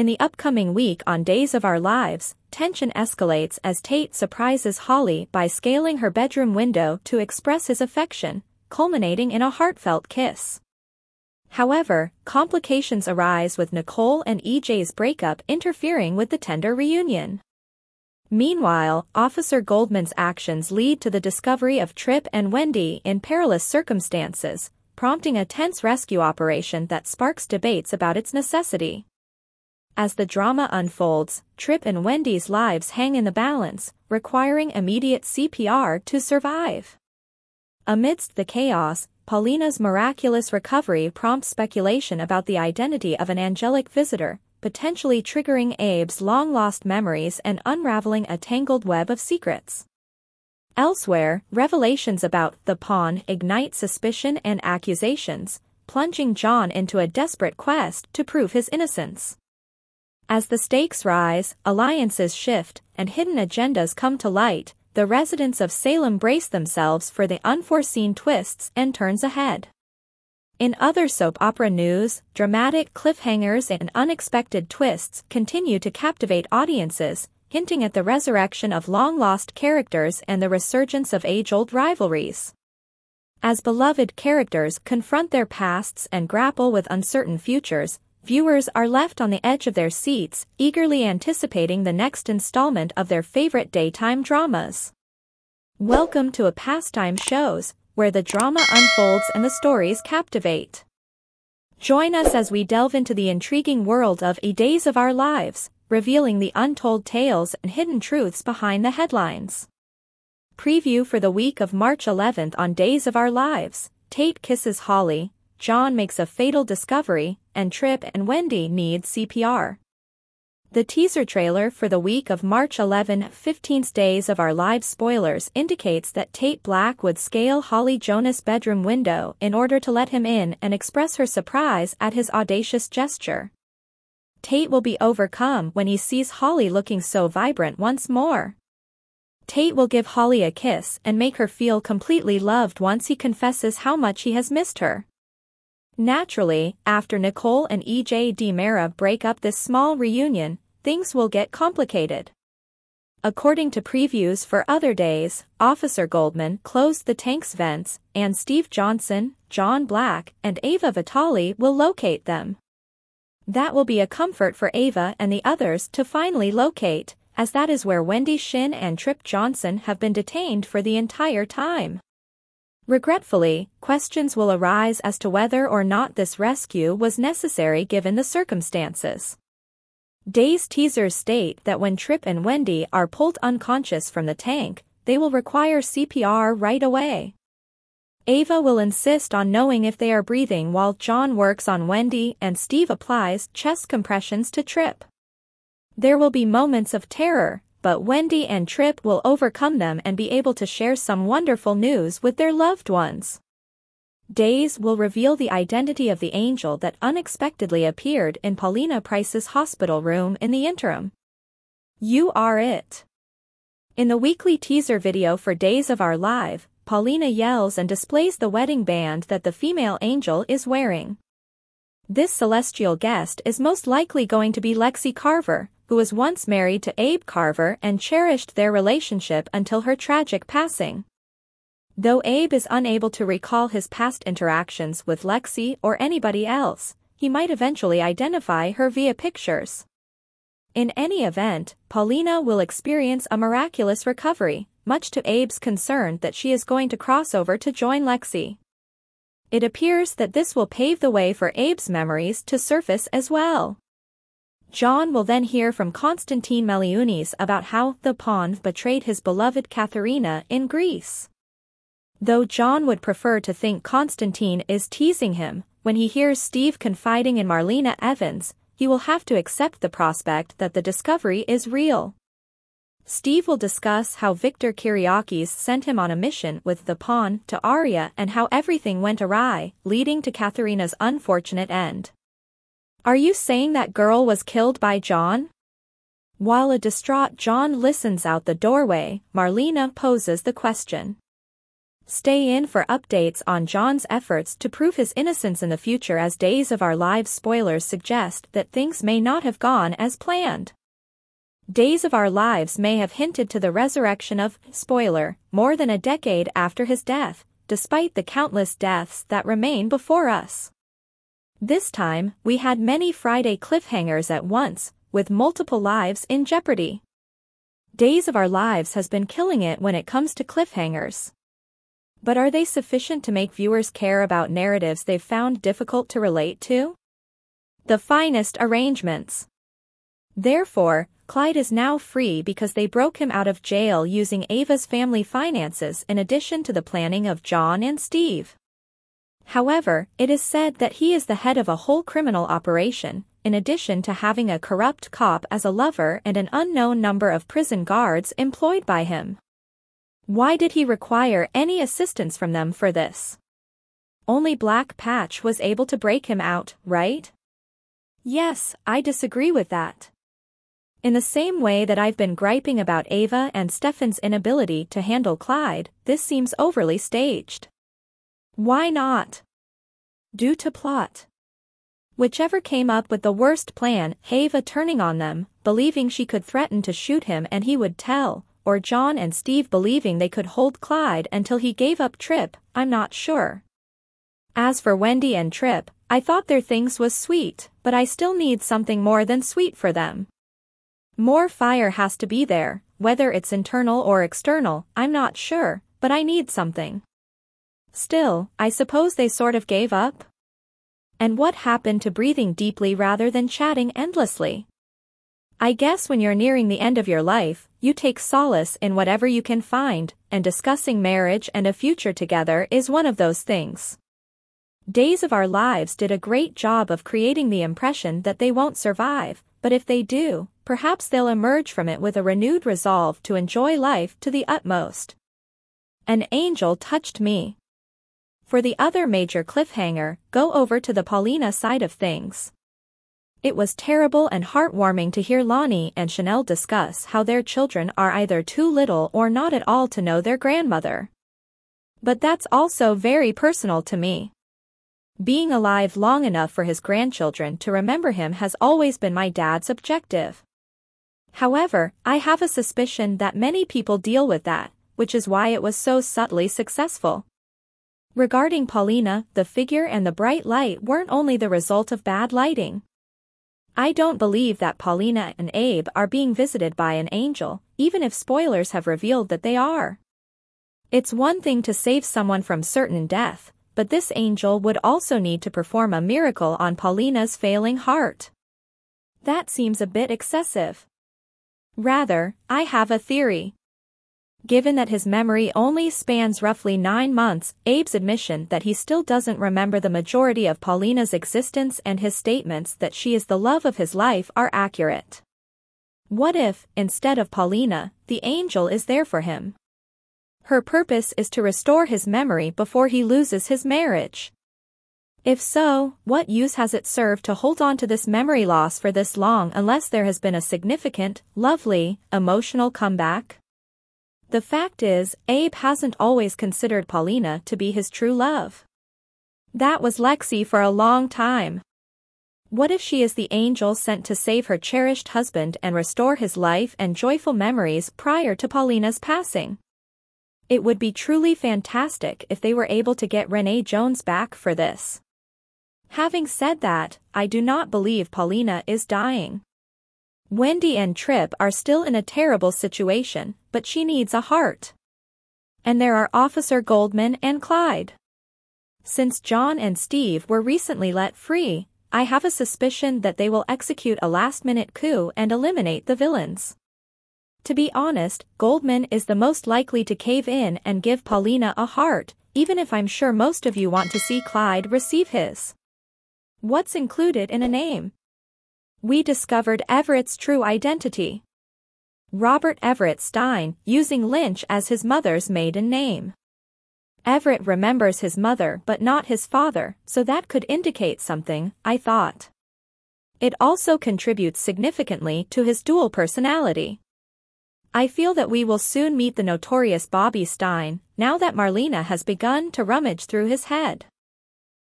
In the upcoming week on Days of Our Lives, tension escalates as Tate surprises Holly by scaling her bedroom window to express his affection, culminating in a heartfelt kiss. However, complications arise with Nicole and EJ's breakup interfering with the tender reunion. Meanwhile, Officer Goldman's actions lead to the discovery of Tripp and Wendy in perilous circumstances, prompting a tense rescue operation that sparks debates about its necessity. As the drama unfolds, Tripp and Wendy's lives hang in the balance, requiring immediate CPR to survive. Amidst the chaos, Paulina's miraculous recovery prompts speculation about the identity of an angelic visitor, potentially triggering Abe's long-lost memories and unraveling a tangled web of secrets. Elsewhere, revelations about the pawn ignite suspicion and accusations, plunging John into a desperate quest to prove his innocence. As the stakes rise, alliances shift, and hidden agendas come to light, the residents of Salem brace themselves for the unforeseen twists and turns ahead. In other soap opera news, dramatic cliffhangers and unexpected twists continue to captivate audiences, hinting at the resurrection of long-lost characters and the resurgence of age-old rivalries. As beloved characters confront their pasts and grapple with uncertain futures, viewers are left on the edge of their seats, eagerly anticipating the next installment of their favorite daytime dramas. Welcome to a Pastime Shows, where the drama unfolds and the stories captivate. Join us as we delve into the intriguing world of E! Days of Our Lives, revealing the untold tales and hidden truths behind the headlines. Preview for the week of March 11th on Days of Our Lives, Tate kisses Holly, John makes a fatal discovery, and Tripp and Wendy need CPR. The teaser trailer for the week of March 11-15's Days of Our Lives spoilers indicates that Tate Black would scale Holly Jonas' bedroom window in order to let him in and express her surprise at his audacious gesture. Tate will be overcome when he sees Holly looking so vibrant once more. Tate will give Holly a kiss and make her feel completely loved once he confesses how much he has missed her. Naturally, after Nicole and E.J. DiMera break up this small reunion, things will get complicated. According to previews for other days, Officer Goldman closed the tank's vents, and Steve Johnson, John Black, and Ava Vitali will locate them. That will be a comfort for Ava and the others to finally locate, as that is where Wendy Shin and Tripp Johnson have been detained for the entire time. Regretfully, questions will arise as to whether or not this rescue was necessary given the circumstances. Days teasers state that when Tripp and Wendy are pulled unconscious from the tank, they will require CPR right away. Ava will insist on knowing if they are breathing while John works on Wendy and Steve applies chest compressions to Tripp. There will be moments of terror, but Wendy and Tripp will overcome them and be able to share some wonderful news with their loved ones. Days will reveal the identity of the angel that unexpectedly appeared in Paulina Price's hospital room in the interim. You are it. In the weekly teaser video for Days of Our Lives, Paulina yells and displays the wedding band that the female angel is wearing. This celestial guest is most likely going to be Lexi Carver, who was once married to Abe Carver and cherished their relationship until her tragic passing. Though Abe is unable to recall his past interactions with Lexi or anybody else, he might eventually identify her via pictures. In any event, Paulina will experience a miraculous recovery, much to Abe's concern that she is going to cross over to join Lexi. It appears that this will pave the way for Abe's memories to surface as well. John will then hear from Constantine Maliunis about how the pawn betrayed his beloved Katharina in Greece. Though John would prefer to think Constantine is teasing him, when he hears Steve confiding in Marlena Evans, he will have to accept the prospect that the discovery is real. Steve will discuss how Victor Kiriakis sent him on a mission with the pawn to Aria and how everything went awry, leading to Katharina's unfortunate end. Are you saying that girl was killed by John? While a distraught John listens out the doorway, Marlena poses the question. Stay in for updates on John's efforts to prove his innocence in the future, as Days of Our Lives spoilers suggest that things may not have gone as planned. Days of Our Lives may have hinted to the resurrection of, spoiler, more than a decade after his death, despite the countless deaths that remain before us. This time, we had many Friday cliffhangers at once, with multiple lives in jeopardy. Days of Our Lives has been killing it when it comes to cliffhangers. But are they sufficient to make viewers care about narratives they've found difficult to relate to? The finest arrangements. Therefore, Clyde is now free because they broke him out of jail using Ava's family finances in addition to the planning of John and Steve. However, it is said that he is the head of a whole criminal operation, in addition to having a corrupt cop as a lover and an unknown number of prison guards employed by him. Why did he require any assistance from them for this? Only Black Patch was able to break him out, right? Yes, I disagree with that. In the same way that I've been griping about Ava and Stefan's inability to handle Clyde, this seems overly staged. Why not? Due to plot. Whichever came up with the worst plan, Ava turning on them, believing she could threaten to shoot him and he would tell, or John and Steve believing they could hold Clyde until he gave up Tripp, I'm not sure. As for Wendy and Tripp, I thought their things was sweet, but I still need something more than sweet for them. More fire has to be there, whether it's internal or external, I'm not sure, but I need something. Still, I suppose they sort of gave up? And what happened to breathing deeply rather than chatting endlessly? I guess when you're nearing the end of your life, you take solace in whatever you can find, and discussing marriage and a future together is one of those things. Days of Our Lives did a great job of creating the impression that they won't survive, but if they do, perhaps they'll emerge from it with a renewed resolve to enjoy life to the utmost. An angel touched me. For the other major cliffhanger, go over to the Paulina side of things. It was terrible and heartwarming to hear Lonnie and Chanel discuss how their children are either too little or not at all to know their grandmother. But that's also very personal to me. Being alive long enough for his grandchildren to remember him has always been my dad's objective. However, I have a suspicion that many people deal with that, which is why it was so subtly successful. Regarding Paulina, the figure and the bright light weren't only the result of bad lighting. I don't believe that Paulina and Abe are being visited by an angel, even if spoilers have revealed that they are. It's one thing to save someone from certain death, but this angel would also need to perform a miracle on Paulina's failing heart. That seems a bit excessive. Rather, I have a theory. Given that his memory only spans roughly 9 months, Abe's admission that he still doesn't remember the majority of Paulina's existence and his statements that she is the love of his life are accurate. What if, instead of Paulina, the angel is there for him? Her purpose is to restore his memory before he loses his marriage. If so, what use has it served to hold on to this memory loss for this long unless there has been a significant, lovely, emotional comeback? The fact is, Abe hasn't always considered Paulina to be his true love. That was Lexi for a long time. What if she is the angel sent to save her cherished husband and restore his life and joyful memories prior to Paulina's passing? It would be truly fantastic if they were able to get Renee Jones back for this. Having said that, I do not believe Paulina is dying. Wendy and Tripp are still in a terrible situation, but she needs a heart. And there are Officer Goldman and Clyde. Since John and Steve were recently let free, I have a suspicion that they will execute a last-minute coup and eliminate the villains. To be honest, Goldman is the most likely to cave in and give Paulina a heart, even if I'm sure most of you want to see Clyde receive his. What's included in a name? We discovered Everett's true identity. Robert Everett Stein, using Lynch as his mother's maiden name. Everett remembers his mother but not his father, so that could indicate something, I thought. It also contributes significantly to his dual personality. I feel that we will soon meet the notorious Bobby Stein, now that Marlena has begun to rummage through his head.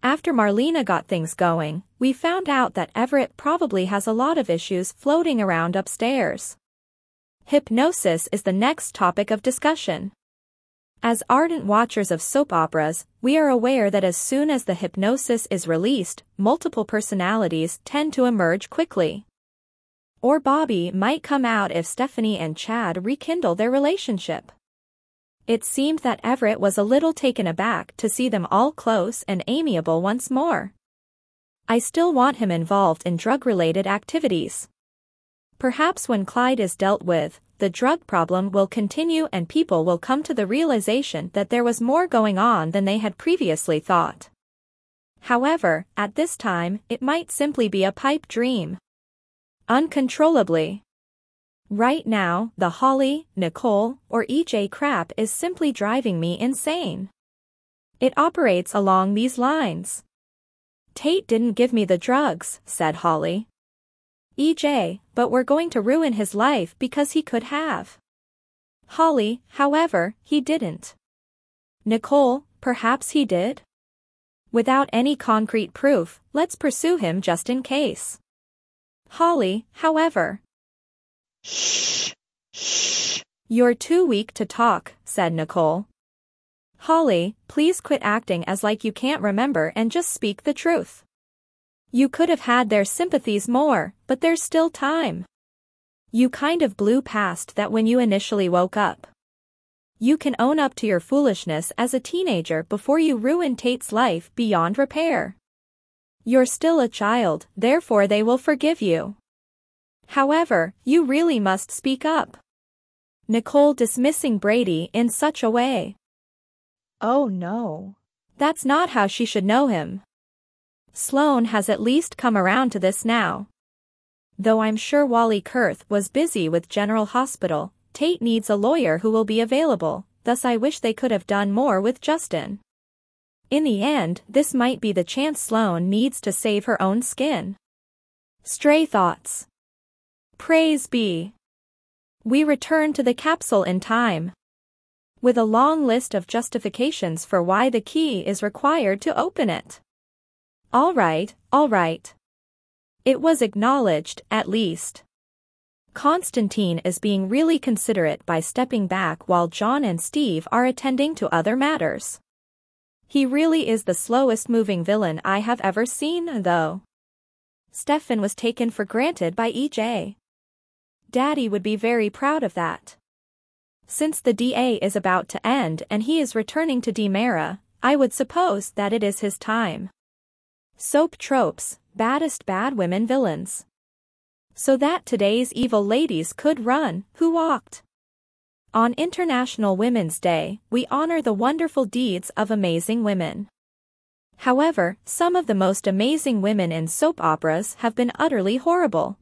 After Marlena got things going, we found out that Everett probably has a lot of issues floating around upstairs. Hypnosis is the next topic of discussion. As ardent watchers of soap operas, we are aware that as soon as the hypnosis is released, multiple personalities tend to emerge quickly. Or Bobby might come out if Stephanie and Chad rekindle their relationship. It seemed that Everett was a little taken aback to see them all close and amiable once more. I still want him involved in drug-related activities. Perhaps when Clyde is dealt with, the drug problem will continue and people will come to the realization that there was more going on than they had previously thought. However, at this time, it might simply be a pipe dream. Uncontrollably. Right now, the Holly, Nicole, or E.J. crap is simply driving me insane. It operates along these lines. Tate didn't give me the drugs, said Holly. E.J., but we're going to ruin his life because he could have. Holly, however, he didn't. Nicole, perhaps he did? Without any concrete proof, let's pursue him just in case. Holly, however. Shh, shh. You're too weak to talk, said Nicole. Holly, please quit acting as like you can't remember and just speak the truth. You could have had their sympathies more, but there's still time. You kind of blew past that when you initially woke up. You can own up to your foolishness as a teenager before you ruin Tate's life beyond repair. You're still a child, therefore they will forgive you. However, you really must speak up. Nicole dismissing Brady in such a way. Oh no. That's not how she should know him. Sloane has at least come around to this now. Though I'm sure Wally Kurth was busy with General Hospital, Tate needs a lawyer who will be available, thus I wish they could have done more with Justin. In the end, this might be the chance Sloane needs to save her own skin. Stray thoughts. Praise be. We return to the capsule in time. With a long list of justifications for why the key is required to open it. Alright, alright. It was acknowledged, at least. Constantine is being really considerate by stepping back while John and Steve are attending to other matters. He really is the slowest-moving villain I have ever seen, though. Stefan was taken for granted by E.J. Daddy would be very proud of that. Since the DA is about to end and he is returning to DiMera, I would suppose that it is his time. Soap tropes, baddest bad women villains. So that today's evil ladies could run, who walked. On International Women's Day, we honor the wonderful deeds of amazing women. However, some of the most amazing women in soap operas have been utterly horrible.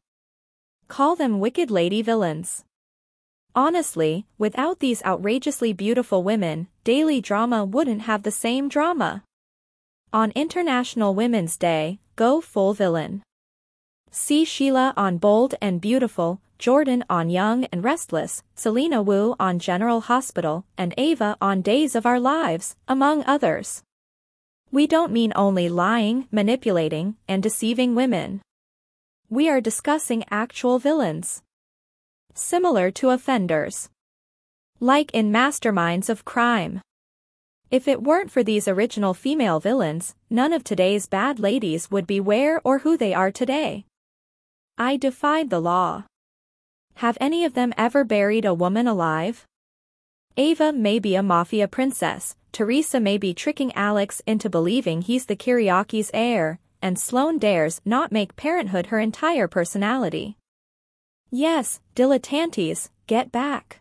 Call them wicked lady villains. Honestly, without these outrageously beautiful women, daily drama wouldn't have the same drama. On International Women's Day, go full villain. See Sheila on Bold and Beautiful, Jordan on Young and Restless, Selena Wu on General Hospital, and Ava on Days of Our Lives, among others. We don't mean only lying, manipulating, and deceiving women. We are discussing actual villains. Similar to offenders. Like in Masterminds of Crime. If it weren't for these original female villains, none of today's bad ladies would be where or who they are today. I defied the law. Have any of them ever buried a woman alive? Ava may be a mafia princess, Teresa may be tricking Alex into believing he's the Kiriakis' heir, and Sloane dares not make parenthood her entire personality. Yes, dilettantes, get back.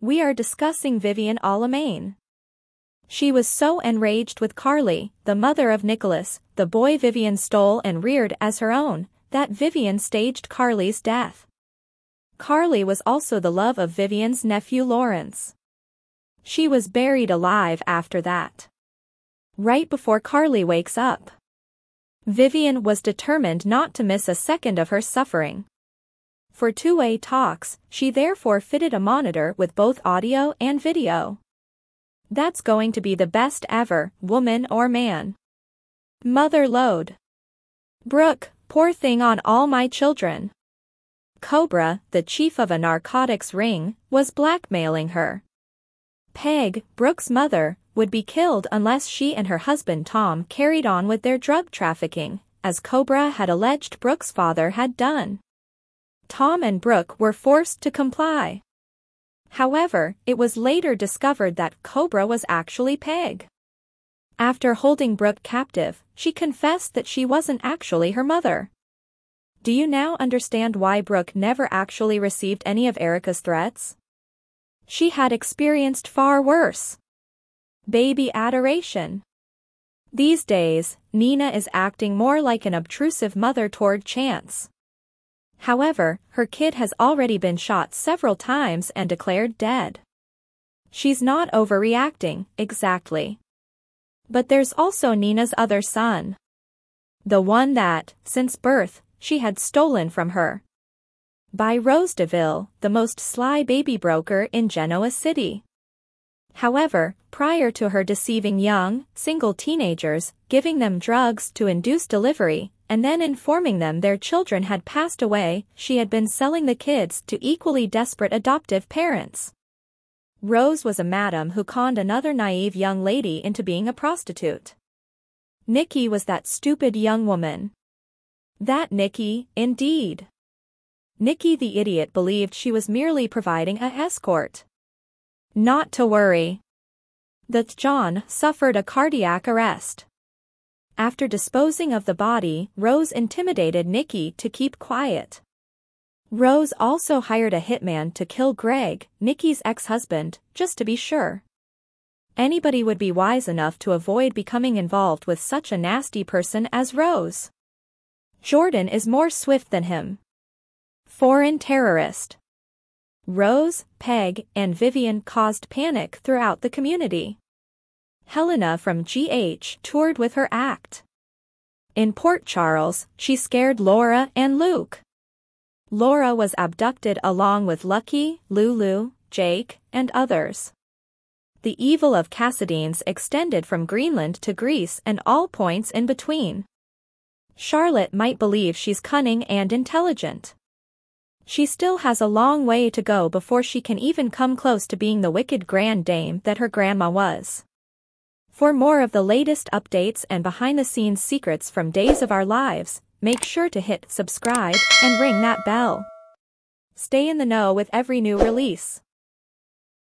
We are discussing Vivian Alamein. She was so enraged with Carly, the mother of Nicholas, the boy Vivian stole and reared as her own, that Vivian staged Carly's death. Carly was also the love of Vivian's nephew Lawrence. She was buried alive after that. Right before Carly wakes up. Vivian was determined not to miss a second of her suffering. for two-way talks, she therefore fitted a monitor with both audio and video. That's going to be the best ever, woman or man. Mother load. Brooke, poor thing on all my children. Cobra, the chief of a narcotics ring, was blackmailing her. Peg, Brooke's mother, would be killed unless she and her husband Tom carried on with their drug trafficking, as Cobra had alleged Brooke's father had done. Tom and Brooke were forced to comply. However, it was later discovered that Cobra was actually Peg. After holding Brooke captive, she confessed that she wasn't actually her mother. Do you now understand why Brooke never actually received any of Erica's threats? She had experienced far worse. Baby adoration. These days, Nina is acting more like an obtrusive mother toward Chance. However, her kid has already been shot several times and declared dead. She's not overreacting, exactly. But there's also Nina's other son. The one that, since birth, she had stolen from her. By Rose DeVille, the most sly baby broker in Genoa City. However, prior to her deceiving young, single teenagers, giving them drugs to induce delivery, and then informing them their children had passed away, she had been selling the kids to equally desperate adoptive parents. Rose was a madam who conned another naive young lady into being a prostitute. Nikki was that stupid young woman. That Nikki, indeed. Nikki the idiot believed she was merely providing an escort. Not to worry. That John suffered a cardiac arrest. After disposing of the body, Rose intimidated Nikki to keep quiet. Rose also hired a hitman to kill Greg, Nikki's ex-husband, just to be sure. Anybody would be wise enough to avoid becoming involved with such a nasty person as Rose. Jordan is more swift than him. Foreign terrorist. Rose, Peg, and Vivian caused panic throughout the community. Helena from GH toured with her act. In Port Charles, she scared Laura and Luke. Laura was abducted along with Lucky, Lulu, Jake, and others. The evil of Cassidines extended from Greenland to Greece and all points in between. Charlotte might believe she's cunning and intelligent. She still has a long way to go before she can even come close to being the wicked grand dame that her grandma was. For more of the latest updates and behind-the-scenes secrets from Days of Our Lives, make sure to hit subscribe and ring that bell. Stay in the know with every new release.